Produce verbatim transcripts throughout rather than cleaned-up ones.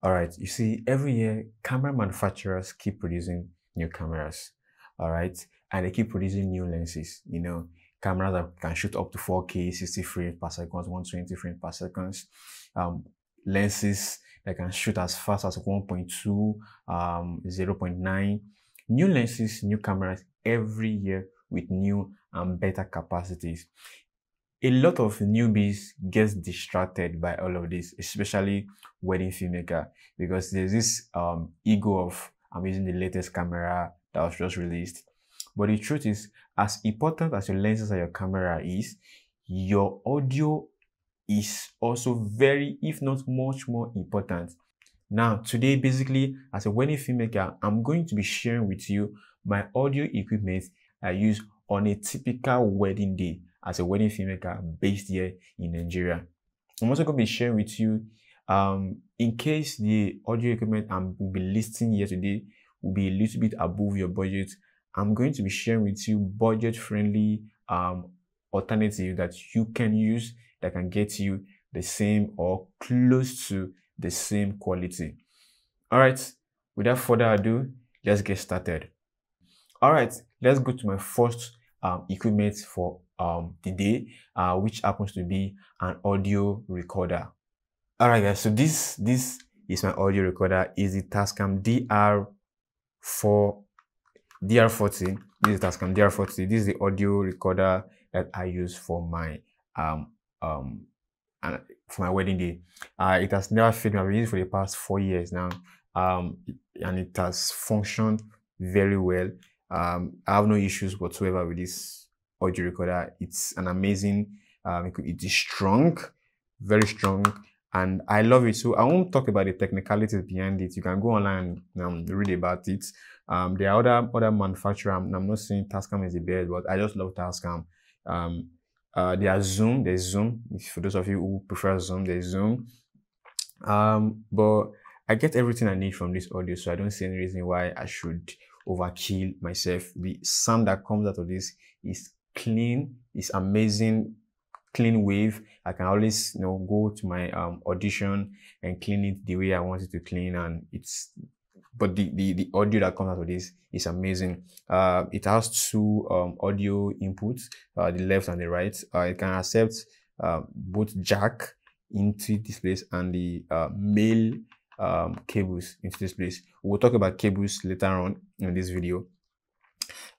All right, you see, every year, camera manufacturers keep producing new cameras, all right? And they keep producing new lenses, you know, cameras that can shoot up to four K, sixty frames per second, one hundred twenty frames per second, um, lenses that can shoot as fast as one point two, um, zero point nine. New lenses, new cameras every year with new and better capacities. A lot of newbies gets distracted by all of this, especially wedding filmmaker, because there's this um, ego of I'm using the latest camera that was just released. But the truth is, as important as your lenses and your camera is, your audio is also very, if not much more important. Now, today, basically, as a wedding filmmaker, I'm going to be sharing with you my audio equipment I use on a typical wedding day as a wedding filmmaker based here in Nigeria. I'm also going to be sharing with you, um, in case the audio equipment I'm will be listing here today will be a little bit above your budget, I'm going to be sharing with you budget-friendly um, alternatives that you can use that can get you the same or close to the same quality. All right, without further ado, let's get started. All right, let's go to my first um, equipment for um today, uh which happens to be an audio recorder. All right guys, so this this is my audio recorder. Is the Tascam D R forty. This is Tascam D R forty. This is the audio recorder that I use for my um um and for my wedding day. Uh it has never failed me. I've been using it for the past four years now, um and it has functioned very well. um I have no issues whatsoever with this audio recorder. It's an amazing, um, it is strong, very strong, and I love it. So I won't talk about the technicalities behind it. You can go online and um, read about it. Um, there are other other manufacturers. I'm, I'm not saying Tascam is the best, but I just love Tascam. Um, uh, there are Zoom. There's Zoom. For those of you who prefer Zoom, there's Zoom. Um, but I get everything I need from this audio, so I don't see any reason why I should overkill myself. The sound that comes out of this is clean, it's amazing, clean wave. I can always, you know, go to my um, audition and clean it the way I want it to clean, and it's. But the the, the audio that comes out of this is amazing. Uh, it has two um, audio inputs, uh, the left and the right. Uh, it can accept uh, both jack into this place and the uh, male um, cables into this place. We'll talk about cables later on in this video.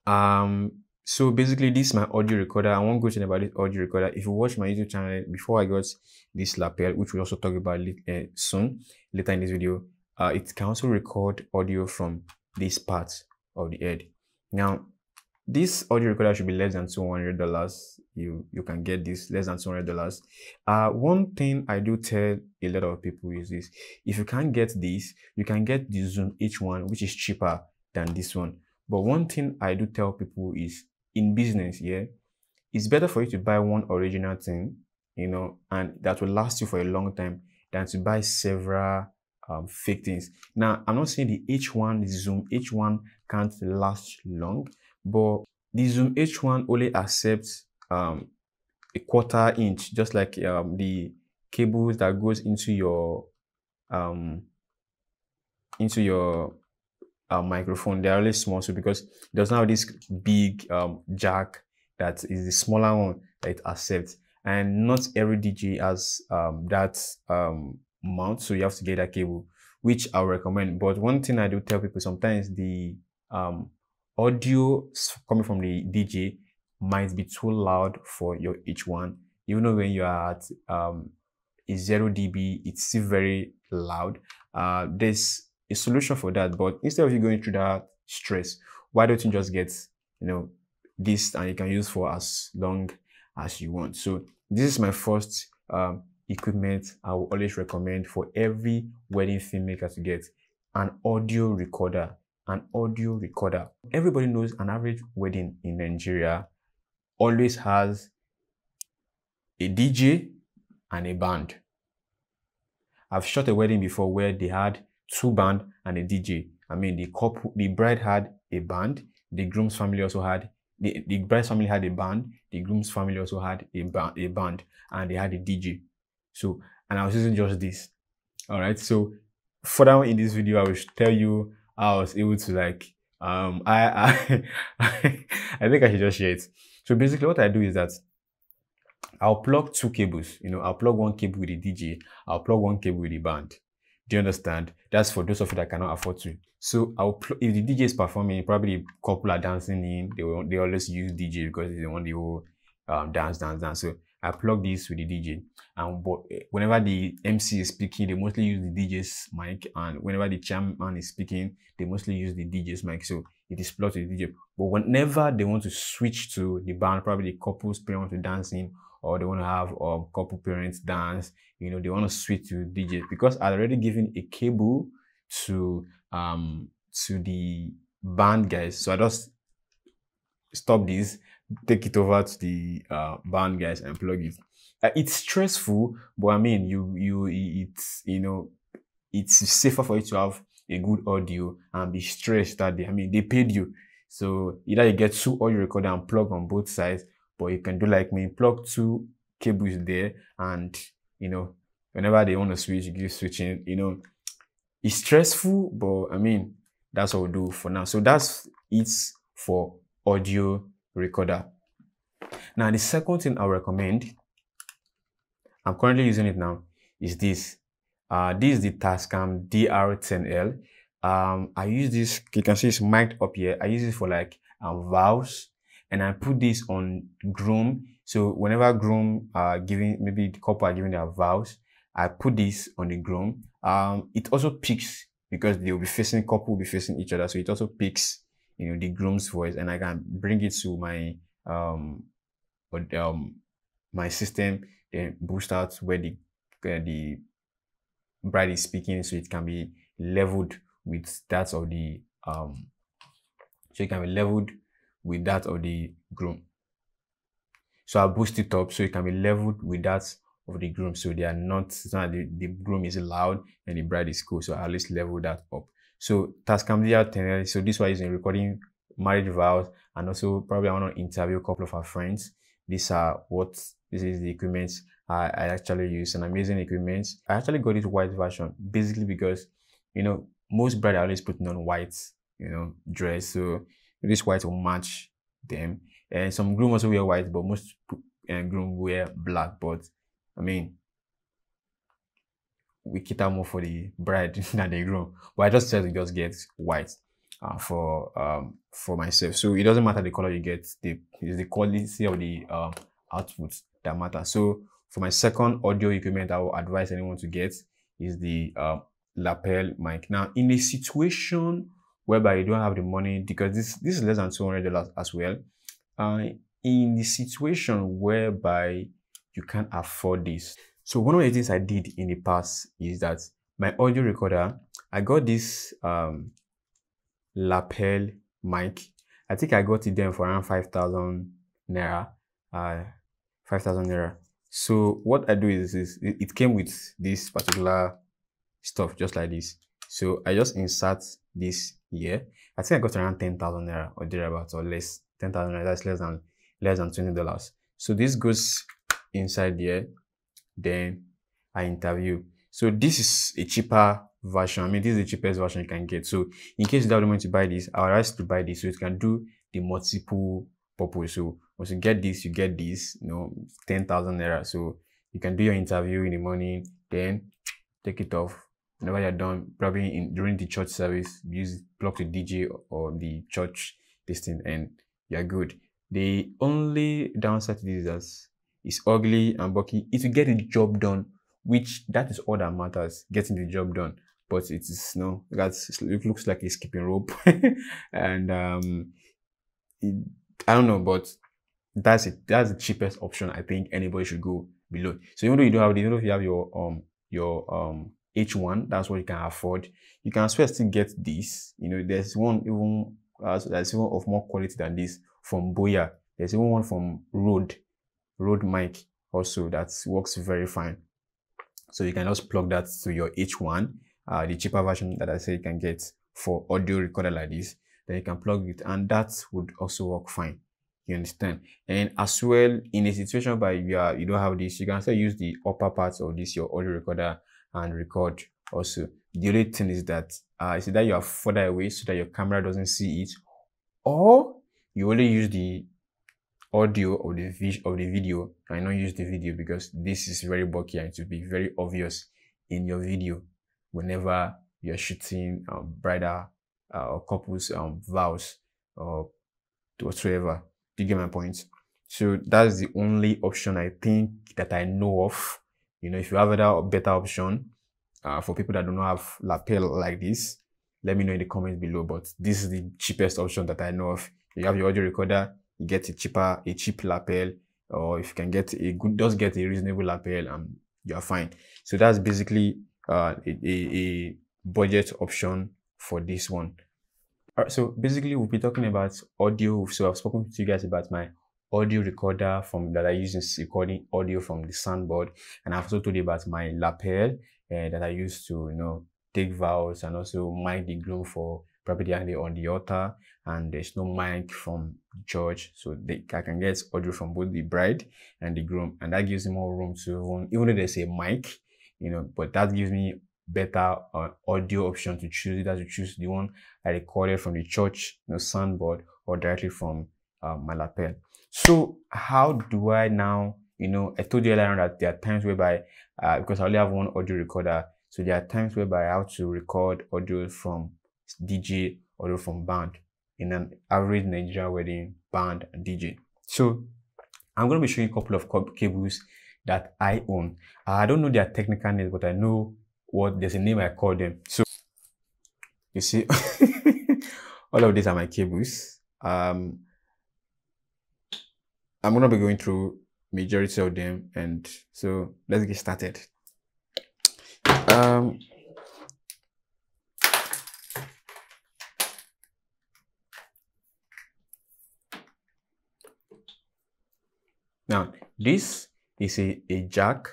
Um. So basically, this is my audio recorder. I won't go to about this audio recorder. If you watch my YouTube channel before I got this lapel, which we'll also talk about uh, soon, later in this video, uh, it can also record audio from this part of the head. Now, this audio recorder should be less than two hundred dollars. You, you can get this less than two hundred dollars. Uh, one thing I do tell a lot of people is this. If you can't get this, you can get the Zoom H one, which is cheaper than this one. But one thing I do tell people is, in business, yeah, it's better for you to buy one original thing, you know, and that will last you for a long time than to buy several um, fake things. Now, I'm not saying the H one, the Zoom H one can't last long, but the Zoom H one only accepts um, a quarter inch, just like um, the cables that goes into your, um, into your, Uh, microphone. They are really small, so because it doesn't have this big um, jack that is the smaller one that it accepts, and not every D J has um, that um, mount, so you have to get that cable, which I recommend. But one thing I do tell people, sometimes the um, audio coming from the D J might be too loud for your H one. You know, when you are at um, a zero D B, it's still very loud. Uh, there's a solution for that, but instead of you going through that stress, why don't you just get, you know, this, and you can use for as long as you want. So this is my first um, equipment I will always recommend for every wedding filmmaker to get: an audio recorder. An audio recorder. Everybody knows an average wedding in Nigeria always has a D J and a band. I've shot a wedding before where they had two band and a D J. I mean, the couple, the bride had a band, the groom's family also had, the, the bride's family had a band, the groom's family also had a, ba a band, and they had a D J. So, and I was using just this. All right, so further on in this video, I will tell you how I was able to like, um, I, I, I think I should just share it. So basically what I do is that I'll plug two cables. You know, I'll plug one cable with the D J, I'll plug one cable with the band. Do you understand? That's for those of you that cannot afford to. So I'll if the D J is performing, probably a couple are dancing in, they will, they always use D J because they want the whole um, dance, dance, dance. So I plug this with the D J. And but whenever the M C is speaking, they mostly use the D J's mic. And whenever the chairman is speaking, they mostly use the D J's mic. So it is plugged to the D J. But whenever they want to switch to the band, probably the couples parents want to dance in, or they want to have a um, couple parents dance, you know, they want to switch to D J, because I'd already given a cable to um to the band guys. So I just stop this, take it over to the uh, band guys and plug it. Uh, it's stressful, but I mean, you you it's you know, it's safer for you to have a good audio and be stressed that day. I mean, they paid you, so either you get two audio recorder and plug on both sides. But you can do like me, plug two cables there, and you know, whenever they want to switch, you give switching. You know, it's stressful, but I mean, that's what we'll do for now. So that's it for audio recorder. Now, the second thing I recommend, I'm currently using it now, is this. Uh, this is the Tascam D R ten L. Um, I use this. You can see it's mic'd up here. I use it for like um, vowels. And I put this on groom. So whenever groom are giving, maybe the couple are giving their vows, I put this on the groom. Um, it also picks, because they'll be facing, couple will be facing each other. So it also picks, you know, the groom's voice, and I can bring it to my, um, but, um, my system, then boost out where the, uh, the bride is speaking. So it can be leveled with that of the, um, so it can be leveled with that of the groom. So I boost it up so it can be leveled with that of the groom. So they are not, it's not the, the groom is loud and the bride is cool. So I at least level that up. So Tascam D R ten L. So this one is in recording marriage vows, and also probably I want to interview a couple of our friends. These are what this is the equipment I, I actually use, an amazing equipment. I actually got this white version basically because, you know, most brides are always putting on white, you know, dress. So this white will match them, and some groom also wear white, but most uh, groom wear black. But I mean, we cater more for the bride than the groom. But I just said to just get white uh, for um for myself. So it doesn't matter the color you get, the it's the quality of the uh, output that matters. So for my second audio equipment, I will advise anyone to get is the uh, lapel mic. Now, in a situation whereby you don't have the money, because this this is less than two hundred dollars as well, uh, in the situation whereby you can't afford this. So one of the things I did in the past is that my audio recorder, I got this um, lapel mic. I think I got it then for around five thousand naira, uh, five thousand naira. So what I do is, is it, it came with this particular stuff just like this. So I just insert this here. I think I got around ten thousand naira or thereabouts, or less. Ten thousand naira. That's less than less than twenty dollars. So this goes inside here. Then I interview. So this is a cheaper version. I mean, this is the cheapest version you can get. So in case you don't want to buy this, I would ask to buy this so it can do the multiple purpose. So once you get this, you get this. You know, ten thousand naira. So you can do your interview in the morning. Then take it off. Whenever you're done, probably in, during the church service, use plug the D J or the church this thing, and you're good. The only downside to this is that it's ugly and bulky. It will get the job done, which that is all that matters, getting the job done. But it is no, that's it looks like a skipping rope, and um, it, I don't know, but that's it. That's the cheapest option I think anybody should go below. So even though you don't have, even though you have your um your um. H one, that's what you can afford, you can as well still get this. You know, there's one even uh, there's one of more quality than this from Boya. There's even one from Rode, Rode mic also that works very fine. So you can just plug that to your H one, uh, the cheaper version that I say you can get for audio recorder like this. Then you can plug it, and that would also work fine. You understand? And as well, in a situation where you are you don't have this, you can still use the upper parts of this your audio recorder and record also. The only thing is that uh, it's either you are further away so that your camera doesn't see it, or you only use the audio of the, of the video and not use the video, because this is very bulky and it will be very obvious in your video whenever you're shooting um, bridal uh, or couples um, vows or whatsoever. Do you get my point? So that's the only option I think that I know of. You know, if you have a better option uh, for people that do not have lapel like this, let me know in the comments below. But this is the cheapest option that I know of. You have your audio recorder, you get a cheaper, a cheap lapel, or if you can get a good, just get a reasonable lapel and you're fine. So that's basically uh, a, a, a budget option for this one. All right, so basically we'll be talking about audio. So I've spoken to you guys about my audio recorder from that I use in recording audio from the soundboard, and I've also told you about my lapel uh, that I use to, you know, take vows and also mic the groom for property on the altar, and there's no mic from the church, so they, I can get audio from both the bride and the groom, and that gives me more room to, even though there's a mic, you know, but that gives me better uh, audio option to choose. It as you choose the one I recorded from the church, you know, soundboard, or directly from uh, my lapel. So how do I now, you know, I told you earlier on that there are times whereby, uh, because I only have one audio recorder, so there are times whereby I have to record audio from D J, audio from band, in an average Nigerian wedding, band and D J. So I'm going to be showing you a couple of cables that I own. I don't know their technical names, but I know what, there's a name I call them. So you see, all of these are my cables. Um, I'm going to be going through majority of them. And so let's get started. Um, Now, this is a, a jack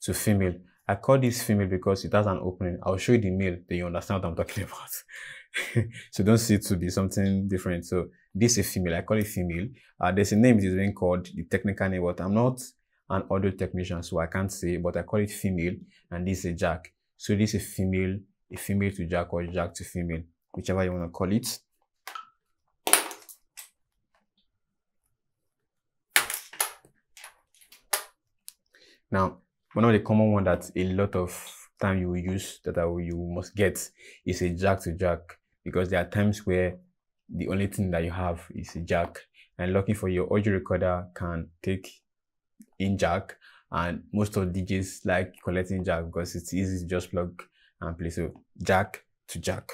to female. I call this female because it has an opening. I'll show you the male, then you understand what I'm talking about. So don't see it to be something different. So this is a female. I call it female. Uh, there's a name it is being called, the technical name, but I'm not an audio technician, so I can't say, but I call it female, and this is a jack. So this is a female, a female to jack, or jack to female, whichever you want to call it. Now, one of the common ones that a lot of time you will use, that I will, you must get, is a jack to jack, because there are times where the only thing that you have is a jack, and lucky for your audio recorder can take in jack, and most of D Js like collecting jack because it's easy to just plug and play. So jack to jack.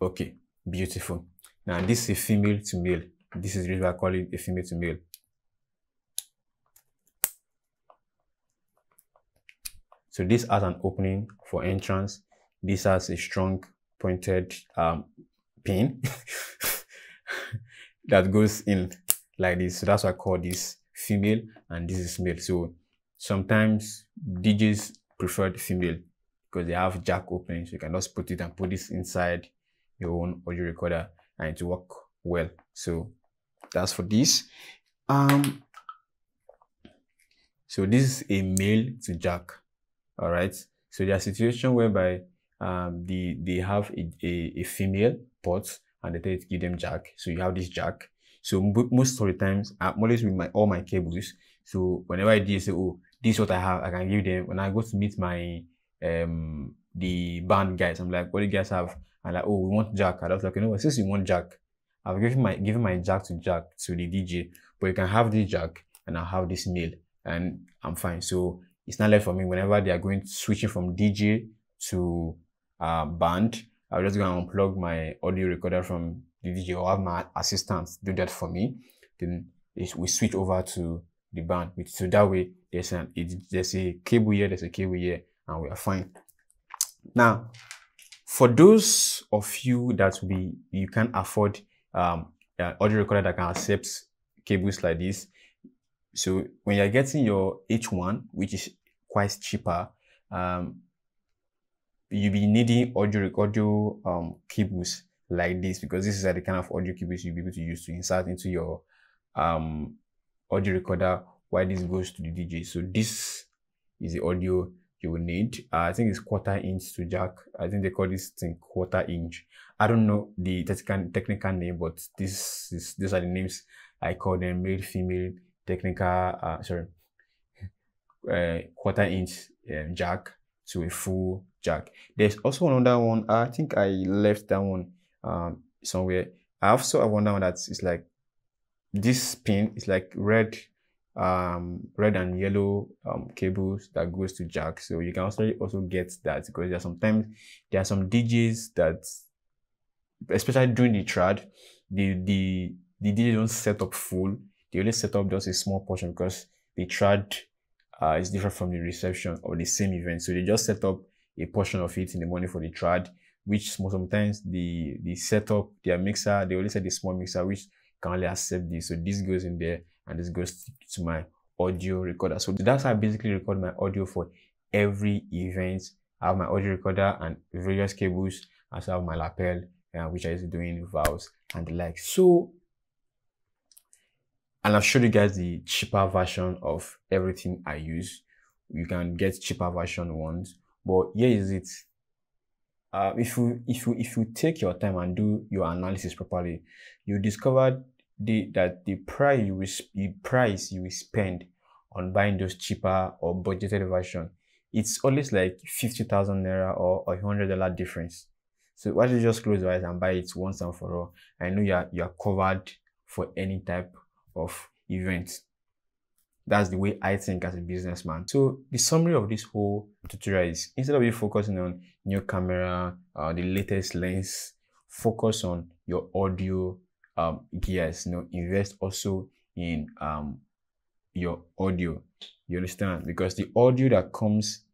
Okay, beautiful. Now this is a female to male. This is usually called a female to male. So this has an opening for entrance. This has a strong pointed um, pin that goes in like this. So that's why I call this female, and this is male. So sometimes D Js prefer the female because they have jack opening. So you can just put it and put this inside your own audio recorder, and to work well. So that's for this. Um, so this is a male to jack. All right. So there are situations whereby um, the, they have a, a, a female port and they tell to give them jack. So you have this jack. So most of the times, I'm always with my all my cables. So whenever I do say, oh, this is what I have, I can give them. When I go to meet my um the band guys, I'm like, what do you guys have? And like, oh, we want jack. I was like, you know what, since you want jack, I've given my given my jack to jack to the D J, but you can have this jack and I'll have this male, and I'm fine. So it's not left for me. Whenever they are going switching from D J to uh, band, I'm just gonna unplug my audio recorder from the D J, or have my assistants do that for me. Then we switch over to the band. So that way, there's an it, there's a cable here, there's a cable here, and we are fine. Now, for those of you that we you can afford um, an audio recorder that can accept cables like this, so when you're getting your H one, which is quite cheaper, um, you'll be needing audio audio um, cables like this, because this is the kind of audio cables you'll be able to use to insert into your um, audio recorder while this goes to the D J. So this is the audio you will need. uh, I think it's quarter inch to jack. I think they call this thing quarter inch. I don't know the technical technical name, but this is these are the names I call them: male, female, technical, uh, sorry, uh, quarter inch um, jack to a full jack. There's also another one. I think I left that one um, somewhere. I also have one that is like this pin is like red, um, red and yellow um, cables that goes to jack. So you can also also get that, because there are sometimes there are some D Js that, especially during the trad, the the the D J don't set up full. They only set up just a small portion, because the trad uh, is different from the reception or the same event. So they just set up a portion of it in the morning for the trad, which sometimes the the setup, their mixer, they only set the small mixer, which can only accept this. So this goes in there, and this goes to my audio recorder. So that's how I basically record my audio for every event. I have my audio recorder and various cables. I also have my lapel, uh, which I is doing vowels and the like. So, and I've showed you guys the cheaper version of everything I use. You can get cheaper version ones, but here is it. Uh, if you if you if you take your time and do your analysis properly, you discover the, that the price you will the price you will spend on buying those cheaper or budgeted version, it's always like fifty thousand naira or a hundred dollar difference. So why don't you just close your eyes and buy it once and for all? I know you are you are covered for any type of event. That's the way I think as a businessman. So the summary of this whole tutorial is, instead of you focusing on new camera, uh, the latest lens, focus on your audio um, gears. You know, invest also in um, your audio. You understand? Because the audio that comes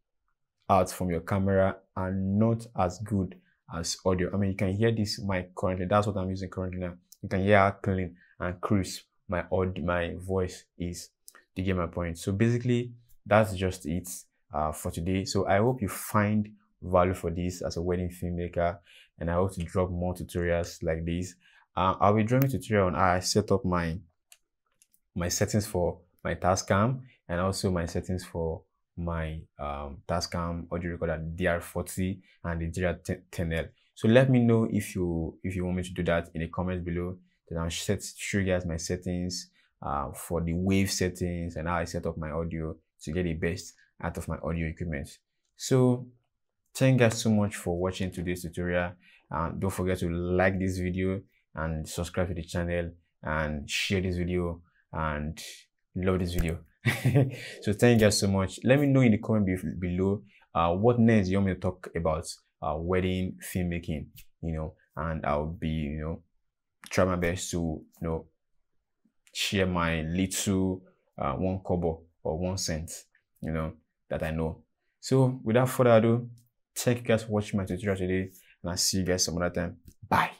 out from your camera are not as good as audio. I mean, you can hear this mic currently. That's what I'm using currently now. You can hear how clean and crisp my audio, my voice is. To get my point. So basically, that's just it uh, for today. So I hope you find value for this as a wedding filmmaker, and I hope to drop more tutorials like this. Uh, I'll be dropping a tutorial on how I set up my my settings for my Tascam, and also my settings for my um, Tascam audio recorder D R forty and the D R ten L. So let me know if you if you want me to do that in the comments below. Then I'll set show you guys my settings. Uh, for the wave settings and how I set up my audio to get the best out of my audio equipment. So thank you guys so much for watching today's tutorial, and don't forget to like this video and subscribe to the channel and share this video and love this video. So thank you guys so much. Let me know in the comment be below uh, what next you want me to talk about uh, wedding filmmaking, you know, and I'll be, you know, try my best to, you know, share my little uh, one kobo or one cent, you know, that I know. So without further ado, thank you guys for watching my tutorial today, and I'll see you guys some other time. Bye.